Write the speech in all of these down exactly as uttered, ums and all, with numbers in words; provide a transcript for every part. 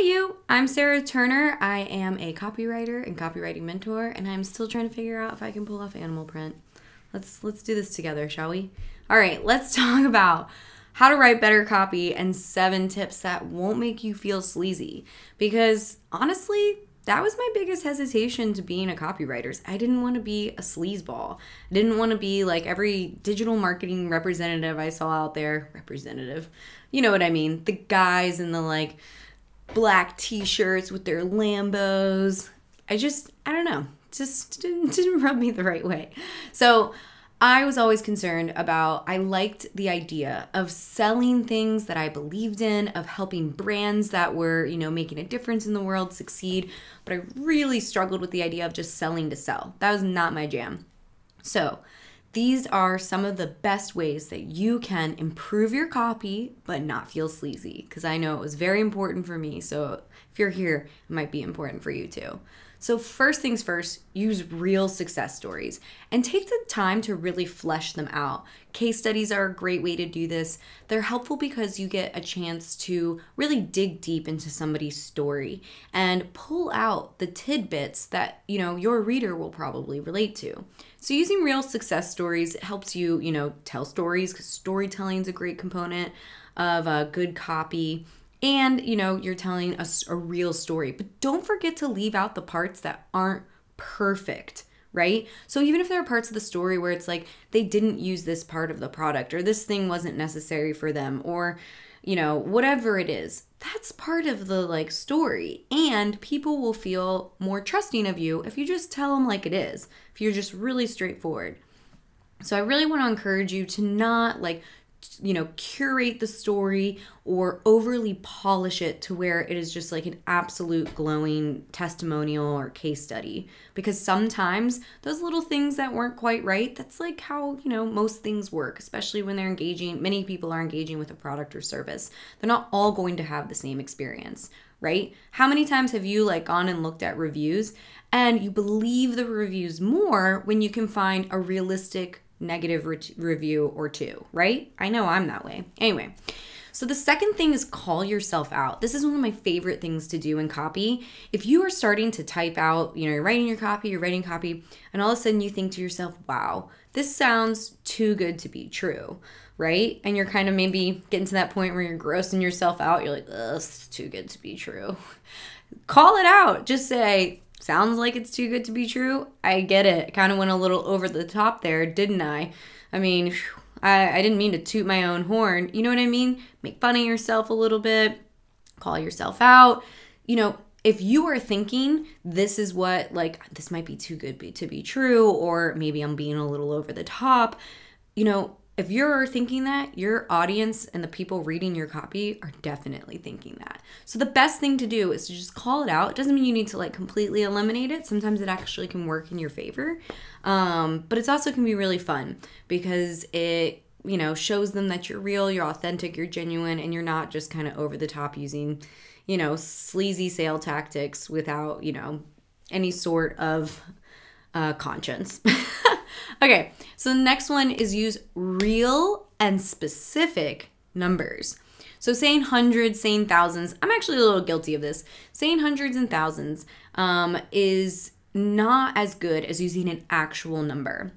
Hey you, I'm Sarah Turner. I am a copywriter and copywriting mentor, and I'm still trying to figure out if I can pull off animal print. Let's let's do this together, shall we? All right, let's talk about how to write better copy and seven tips that won't make you feel sleazy. Because honestly, that was my biggest hesitation to being a copywriter. I didn't want to be a sleazeball. I didn't want to be like every digital marketing representative I saw out there. Representative, you know what I mean? The guys in the like black t-shirts with their Lambos. I just, I don't know, just didn't, didn't rub me the right way. So I was always concerned about, I liked the idea of selling things that I believed in, of helping brands that were, you know, making a difference in the world succeed, but I really struggled with the idea of just selling to sell. That was not my jam. So these are some of the best ways that you can improve your copy but not feel sleazy, because I know it was very important for me. So if you're here, it might be important for you too. So first things first, use real success stories and take the time to really flesh them out. Case studies are a great way to do this. They're helpful because you get a chance to really dig deep into somebody's story and pull out the tidbits that, you know, your reader will probably relate to. So using real success stories helps you, you know, tell stories, because storytelling is a great component of a good copy. And, you know, you're telling a, a real story, but don't forget to leave out the parts that aren't perfect, right? So even if there are parts of the story where it's like, they didn't use this part of the product, or this thing wasn't necessary for them, or, you know, whatever it is, that's part of the like story. And people will feel more trusting of you if you just tell them like it is, if you're just really straightforward. So I really want to encourage you to not like, you know, curate the story or overly polish it to where it is just like an absolute glowing testimonial or case study, because sometimes those little things that weren't quite right, that's like how, you know, most things work, especially when they're engaging. Many people are engaging with a product or service. They're not all going to have the same experience, right? How many times have you like gone and looked at reviews and you believe the reviews more when you can find a realistic negative re review or two, right? I know I'm that way. Anyway, so the second thing is call yourself out. This is one of my favorite things to do in copy. If you are starting to type out, you know, you're writing your copy, you're writing copy, and all of a sudden you think to yourself, wow, this sounds too good to be true, right? And you're kind of maybe getting to that point where you're grossing yourself out. You're like, ugh, this is too good to be true. Call it out. Just say, sounds like it's too good to be true. I get it. I kind of went a little over the top there, didn't I? I mean, I, I didn't mean to toot my own horn. You know what I mean? Make fun of yourself a little bit. Call yourself out. You know, if you are thinking this is what, like, this might be too good be, to be true, or maybe I'm being a little over the top, you know, if you're thinking that, your audience and the people reading your copy are definitely thinking that. So the best thing to do is to just call it out. It doesn't mean you need to like completely eliminate it. Sometimes it actually can work in your favor. Um, but it's also can be really fun because it, you know, shows them that you're real, you're authentic, you're genuine, and you're not just kind of over the top using, you know, sleazy sale tactics without, you know, any sort of uh, conscience. Okay, so the next one is use real and specific numbers. So saying hundreds, saying thousands, I'm actually a little guilty of this. Saying hundreds and thousands um, is not as good as using an actual number.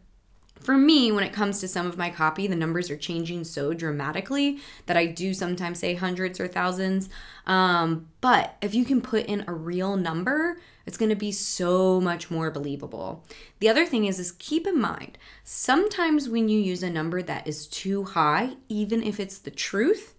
For me, when it comes to some of my copy, the numbers are changing so dramatically that I do sometimes say hundreds or thousands. Um, but if you can put in a real number, it's going to be so much more believable. The other thing is, is keep in mind, sometimes when you use a number that is too high, even if it's the truth,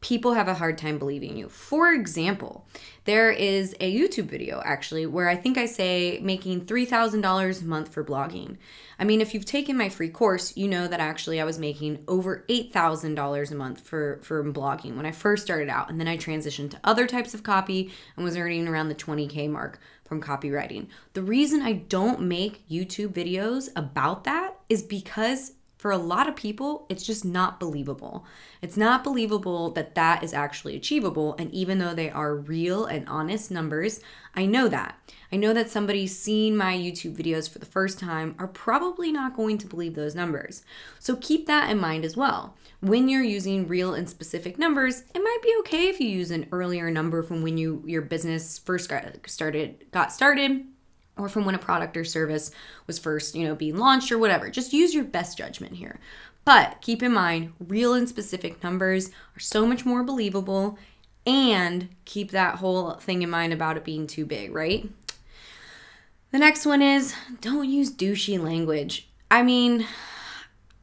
people have a hard time believing you. For example, there is a YouTube video actually where I think I say making three thousand dollars a month for blogging. I mean, if you've taken my free course, you know that actually I was making over eight thousand dollars a month for, for blogging when I first started out. And then I transitioned to other types of copy and was earning around the twenty K mark from copywriting. The reason I don't make YouTube videos about that is because for a lot of people, it's just not believable. It's not believable that that is actually achievable. And even though they are real and honest numbers, I know that. I know that somebody seeing my YouTube videos for the first time are probably not going to believe those numbers. So keep that in mind as well. When you're using real and specific numbers, it might be okay if you use an earlier number from when you your business first got started, got started. or from when a product or service was first, you know, being launched or whatever. Just use your best judgment here. But keep in mind, real and specific numbers are so much more believable, and keep that whole thing in mind about it being too big, right? The next one is don't use douchey language. I mean,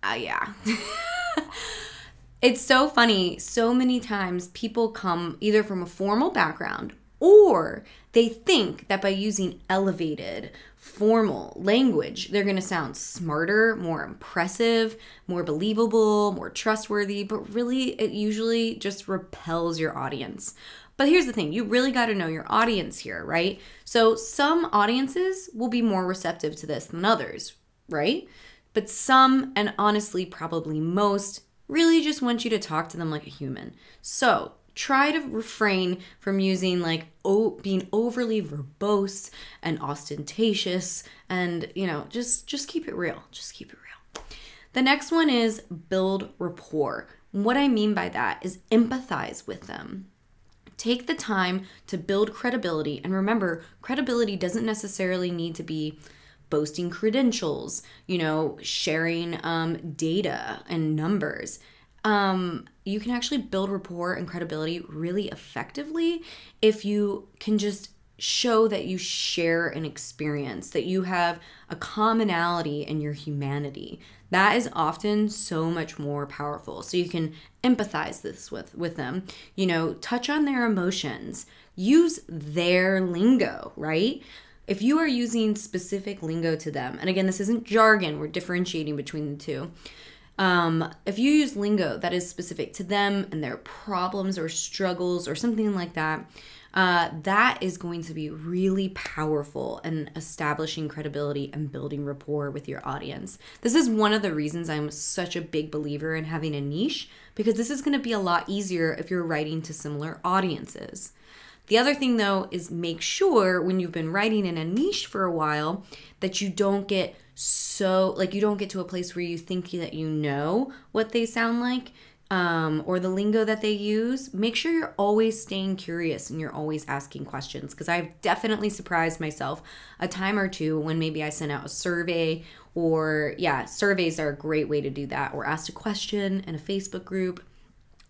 uh, yeah. It's so funny. So many times people come either from a formal background, or they think that by using elevated, formal language, they're gonna sound smarter, more impressive, more believable, more trustworthy, but really it usually just repels your audience. But here's the thing, you really gotta know your audience here, right? So some audiences will be more receptive to this than others, right? But some, and honestly probably most, really just want you to talk to them like a human. So try to refrain from using like oh, being overly verbose and ostentatious, and you know, just just keep it real. Just keep it real. The next one is build rapport. What I mean by that is empathize with them. Take the time to build credibility, and remember, credibility doesn't necessarily need to be boasting credentials, you know, sharing um, data and numbers. Um, you can actually build rapport and credibility really effectively if you can just show that you share an experience, that you have a commonality in your humanity. That is often so much more powerful. So you can empathize this with, with them, you know, touch on their emotions, use their lingo, right? If you are using specific lingo to them, and again, this isn't jargon, we're differentiating between the two. Um, if you use lingo that is specific to them and their problems or struggles or something like that, uh, that is going to be really powerful in establishing credibility and building rapport with your audience. This is one of the reasons I'm such a big believer in having a niche, because this is going to be a lot easier if you're writing to similar audiences. The other thing though is make sure when you've been writing in a niche for a while that you don't get so, like you don't get to a place where you think that you know what they sound like um, or the lingo that they use. Make sure you're always staying curious and you're always asking questions, because I've definitely surprised myself a time or two when maybe I sent out a survey or yeah, surveys are a great way to do that, or asked a question in a Facebook group.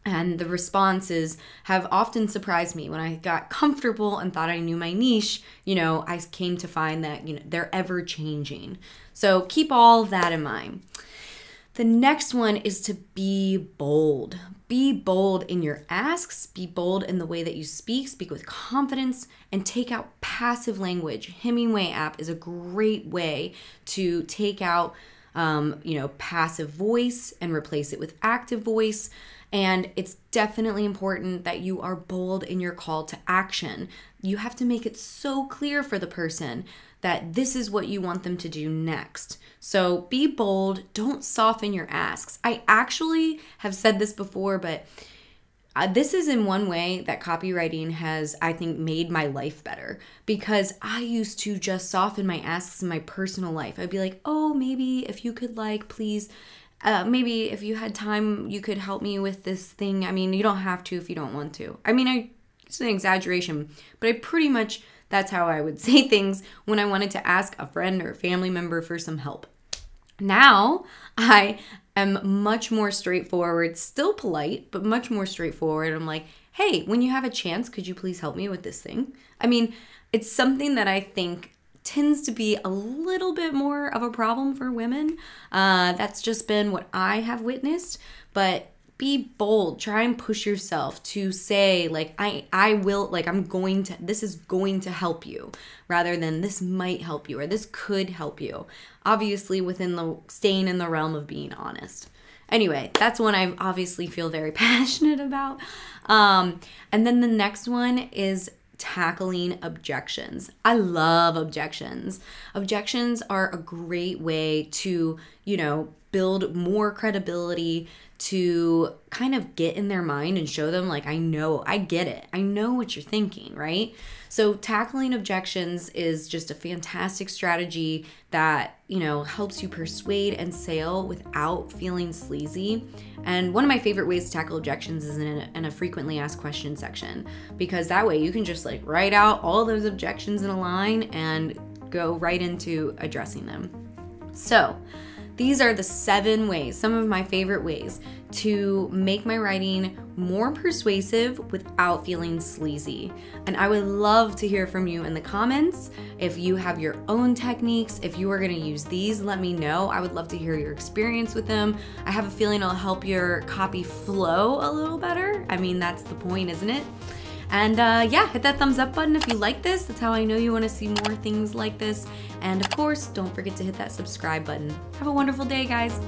And the responses have often surprised me. When I got comfortable and thought I knew my niche, you know, I came to find that, you know, they're ever changing. So keep all that in mind. The next one is to be bold. Be bold in your asks, be bold in the way that you speak, speak with confidence, and take out passive language. Hemingway app is a great way to take out Um, you know, passive voice and replace it with active voice. And it's definitely important that you are bold in your call to action. You have to make it so clear for the person that this is what you want them to do next. So be bold, don't soften your asks. I actually have said this before, but Uh, this is in one way that copywriting has, I think, made my life better, because I used to just soften my asks in my personal life. I'd be like, oh, maybe if you could like, please, uh, maybe if you had time, you could help me with this thing. I mean, you don't have to if you don't want to. I mean, I, it's an exaggeration, but I pretty much, that's how I would say things when I wanted to ask a friend or a family member for some help. Now I am much more straightforward, still polite, but much more straightforward. I'm like, hey, when you have a chance, could you please help me with this thing? I mean, it's something that I think tends to be a little bit more of a problem for women. Uh, that's just been what I have witnessed, but be bold, try and push yourself to say like, I, I will, like I'm going to, this is going to help you, rather than this might help you or this could help you. Obviously within the, staying in the realm of being honest. Anyway, that's one I obviously feel very passionate about. Um, and then the next one is tackling objections. I love objections. Objections are a great way to, you know, build more credibility, to kind of get in their mind and show them, like, I know, I get it. I know what you're thinking, right? So tackling objections is just a fantastic strategy that, you know, helps you persuade and sell without feeling sleazy. And one of my favorite ways to tackle objections is in a, in a frequently asked questions section, because that way you can just like write out all those objections in a line and go right into addressing them. So these are the seven ways, some of my favorite ways, to make my writing more persuasive without feeling sleazy. And I would love to hear from you in the comments. If you have your own techniques, if you are gonna use these, let me know. I would love to hear your experience with them. I have a feeling it'll help your copy flow a little better. I mean, that's the point, isn't it? And uh, yeah, hit that thumbs up button if you like this. That's how I know you want to see more things like this. And of course, don't forget to hit that subscribe button. Have a wonderful day, guys.